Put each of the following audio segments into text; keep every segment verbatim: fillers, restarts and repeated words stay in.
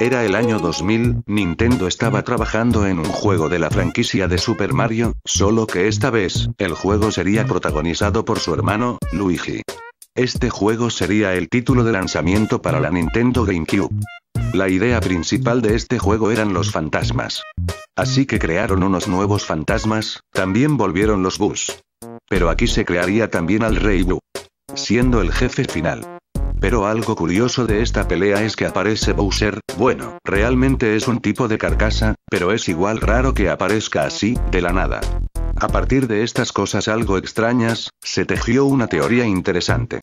Era el año dos mil, Nintendo estaba trabajando en un juego de la franquicia de Super Mario, solo que esta vez, el juego sería protagonizado por su hermano, Luigi. Este juego sería el título de lanzamiento para la Nintendo GameCube. La idea principal de este juego eran los fantasmas. Así que crearon unos nuevos fantasmas, también volvieron los Boos. Pero aquí se crearía también al Rey Boo, siendo el jefe final. Pero algo curioso de esta pelea es que aparece Bowser, bueno, realmente es un tipo de carcasa, pero es igual raro que aparezca así, de la nada. A partir de estas cosas algo extrañas, se tejió una teoría interesante.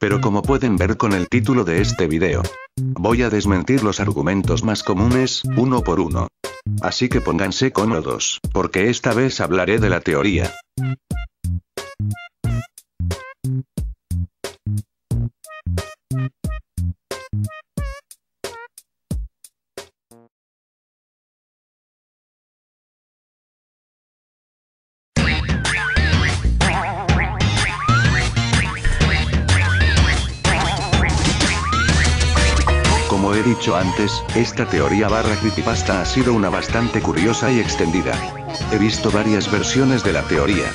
Pero como pueden ver con el título de este video, voy a desmentir los argumentos más comunes, uno por uno. Así que pónganse cómodos, porque esta vez hablaré de la teoría. Como he dicho antes, esta teoría barra creepypasta ha sido una bastante curiosa y extendida. He visto varias versiones de la teoría.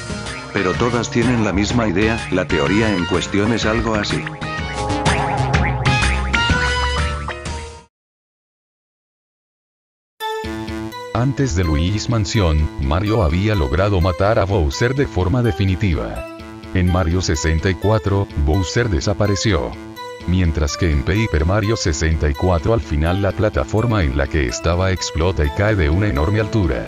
Pero todas tienen la misma idea, la teoría en cuestión es algo así. Antes de Luigi's Mansion, Mario había logrado matar a Bowser de forma definitiva. En Mario sesenta y cuatro, Bowser desapareció. Mientras que en Paper Mario sesenta y cuatro al final la plataforma en la que estaba explota y cae de una enorme altura.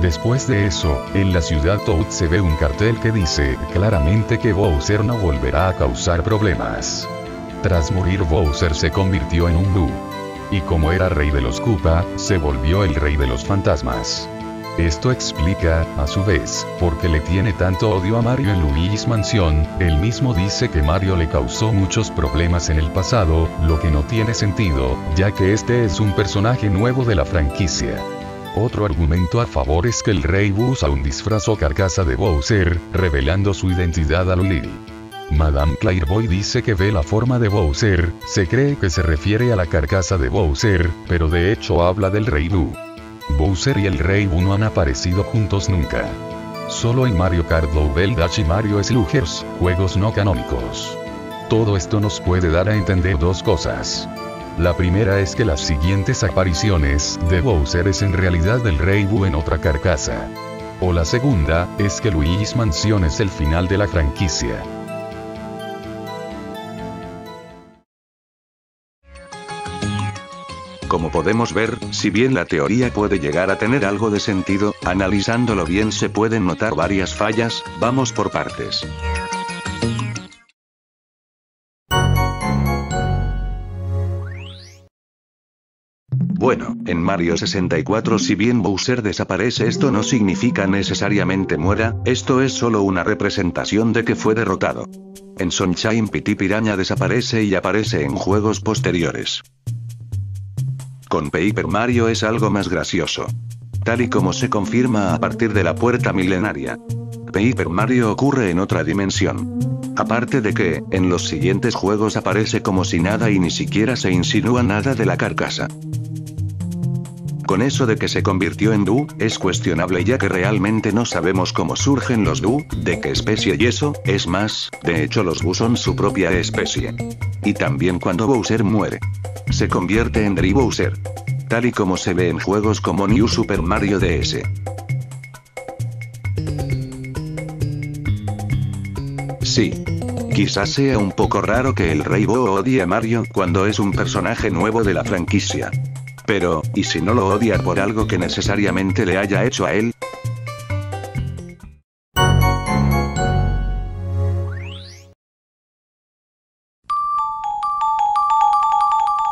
Después de eso, en la ciudad Toad se ve un cartel que dice claramente que Bowser no volverá a causar problemas. Tras morir Bowser se convirtió en un Boo. Y como era rey de los Koopa, se volvió el rey de los fantasmas. Esto explica, a su vez, por qué le tiene tanto odio a Mario en Luigi's Mansion. Él mismo dice que Mario le causó muchos problemas en el pasado, lo que no tiene sentido, ya que este es un personaje nuevo de la franquicia. Otro argumento a favor es que el Rey Boo usa un disfraz o carcasa de Bowser, revelando su identidad a Luigi. Madame Clairvoyant dice que ve la forma de Bowser, se cree que se refiere a la carcasa de Bowser, pero de hecho habla del Rey Boo. Bowser y el Rey Boo no han aparecido juntos nunca. Solo en Mario Kart, Double Dash y Mario Slugers, juegos no canónicos. Todo esto nos puede dar a entender dos cosas. La primera es que las siguientes apariciones de Bowser es en realidad del Rey Boo en otra carcasa. O la segunda, es que Luigi's Mansion es el final de la franquicia. Como podemos ver, si bien la teoría puede llegar a tener algo de sentido, analizándolo bien se pueden notar varias fallas, vamos por partes. Bueno, en Mario sesenta y cuatro si bien Bowser desaparece esto no significa necesariamente muera, esto es solo una representación de que fue derrotado. En Sunshine Piti Piraña desaparece y aparece en juegos posteriores. Con Paper Mario es algo más gracioso. Tal y como se confirma a partir de la puerta milenaria. Paper Mario ocurre en otra dimensión. Aparte de que, en los siguientes juegos aparece como si nada y ni siquiera se insinúa nada de la carcasa. Con eso de que se convirtió en Boo, es cuestionable ya que realmente no sabemos cómo surgen los Boo, de qué especie y eso, es más, de hecho los Boo son su propia especie. Y también cuando Bowser muere. Se convierte en Rey Bowser. Tal y como se ve en juegos como New Super Mario D S. Sí. Quizás sea un poco raro que el Rey Boo odie a Mario cuando es un personaje nuevo de la franquicia. Pero, ¿y si no lo odia por algo que necesariamente le haya hecho a él?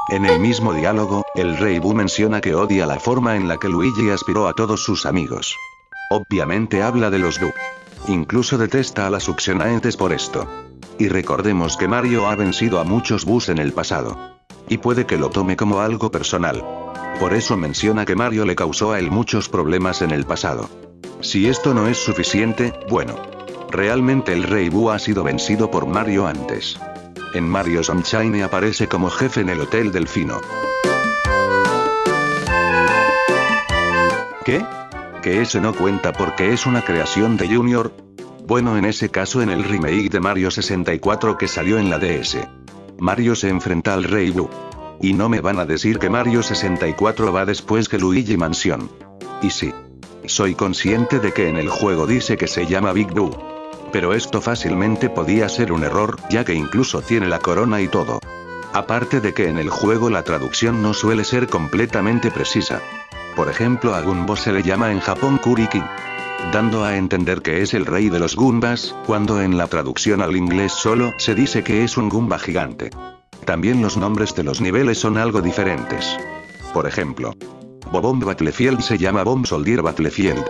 En el mismo diálogo, el Rey Boo menciona que odia la forma en la que Luigi aspiró a todos sus amigos. Obviamente habla de los Boo. Incluso detesta a las succionantes por esto. Y recordemos que Mario ha vencido a muchos Boos en el pasado. Y puede que lo tome como algo personal. Por eso menciona que Mario le causó a él muchos problemas en el pasado. Si esto no es suficiente, bueno. Realmente el Rey Boo ha sido vencido por Mario antes. En Mario Sunshine aparece como jefe en el Hotel Delfino. ¿Qué? ¿Que ese no cuenta porque es una creación de Junior? Bueno, en ese caso en el remake de Mario sesenta y cuatro que salió en la D S. Mario se enfrenta al Rey Boo. Y no me van a decir que Mario sesenta y cuatro va después que Luigi Mansion. Y sí. Soy consciente de que en el juego dice que se llama Big Boo. Pero esto fácilmente podía ser un error, ya que incluso tiene la corona y todo. Aparte de que en el juego la traducción no suele ser completamente precisa. Por ejemplo, a Goombo se le llama en Japón Kuriki, dando a entender que es el rey de los Goombas, cuando en la traducción al inglés solo se dice que es un Goomba gigante. También los nombres de los niveles son algo diferentes. Por ejemplo, Bomb Battlefield se llama Bomb Soldier Battlefield.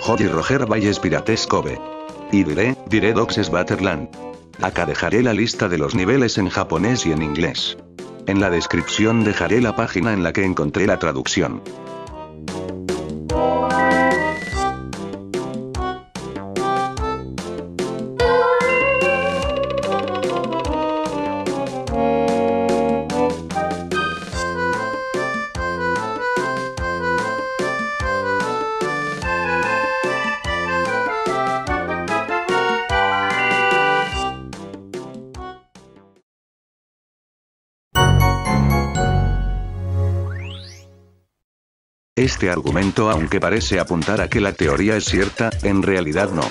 Jolly Roger Valles Pirates Cove. Y diré, diré Doxes Batterland. Acá dejaré la lista de los niveles en japonés y en inglés. En la descripción dejaré la página en la que encontré la traducción. Este argumento, aunque parece apuntar a que la teoría es cierta, en realidad no.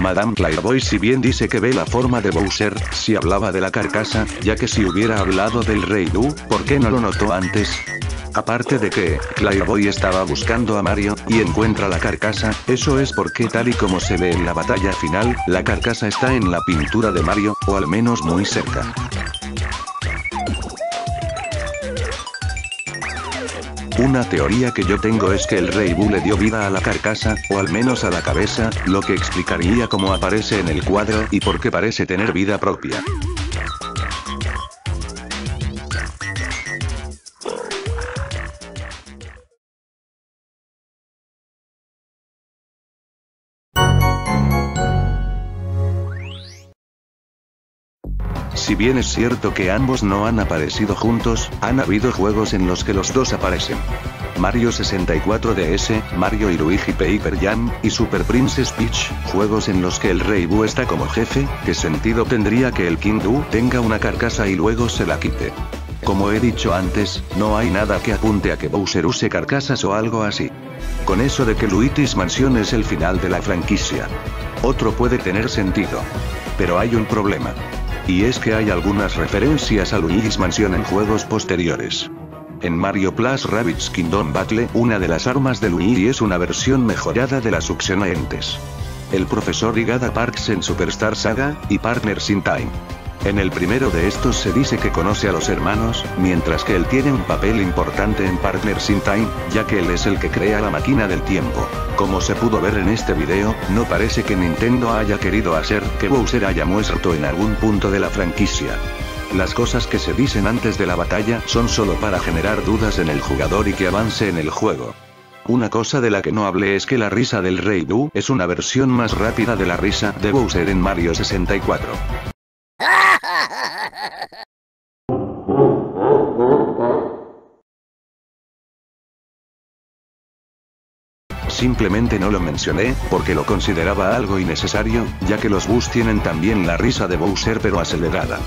Madame Clairvoyant, si bien dice que ve la forma de Bowser, si hablaba de la carcasa, ya que si hubiera hablado del Rey Boo, ¿por qué no lo notó antes? Aparte de que Clairvoyant estaba buscando a Mario, y encuentra la carcasa, eso es porque tal y como se ve en la batalla final, la carcasa está en la pintura de Mario, o al menos muy cerca. Una teoría que yo tengo es que el Rey Boo le dio vida a la carcasa, o al menos a la cabeza, lo que explicaría cómo aparece en el cuadro y por qué parece tener vida propia. Si bien es cierto que ambos no han aparecido juntos, han habido juegos en los que los dos aparecen. Mario sesenta y cuatro D S, Mario y Luigi Paper Jam, y Super Princess Peach, juegos en los que el Rey Boo está como jefe. ¿Qué sentido tendría que el King Boo tenga una carcasa y luego se la quite? Como he dicho antes, no hay nada que apunte a que Bowser use carcasas o algo así. Con eso de que Luigi's Mansion es el final de la franquicia. Otro puede tener sentido. Pero hay un problema. Y es que hay algunas referencias a Luigi's Mansion en juegos posteriores. En Mario Plus Rabbids Kingdom Battle, una de las armas de Luigi es una versión mejorada de las succionantes. El profesor Higada Parks en Superstar Saga, y Partners in Time. En el primero de estos se dice que conoce a los hermanos, mientras que él tiene un papel importante en Partners in Time, ya que él es el que crea la máquina del tiempo. Como se pudo ver en este video, no parece que Nintendo haya querido hacer que Bowser haya muerto en algún punto de la franquicia. Las cosas que se dicen antes de la batalla son solo para generar dudas en el jugador y que avance en el juego. Una cosa de la que no hablé es que la risa del Rey Boo es una versión más rápida de la risa de Bowser en Mario sesenta y cuatro. Simplemente no lo mencioné, porque lo consideraba algo innecesario, ya que los Boos tienen también la risa de Bowser pero acelerada.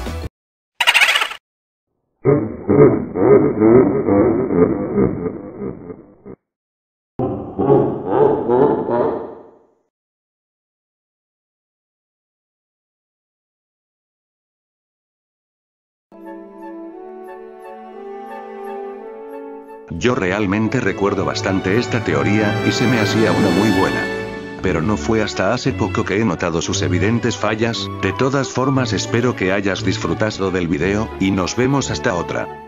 Yo realmente recuerdo bastante esta teoría, y se me hacía una muy buena. Pero no fue hasta hace poco que he notado sus evidentes fallas. De todas formas, espero que hayas disfrutado del video, y nos vemos hasta otra.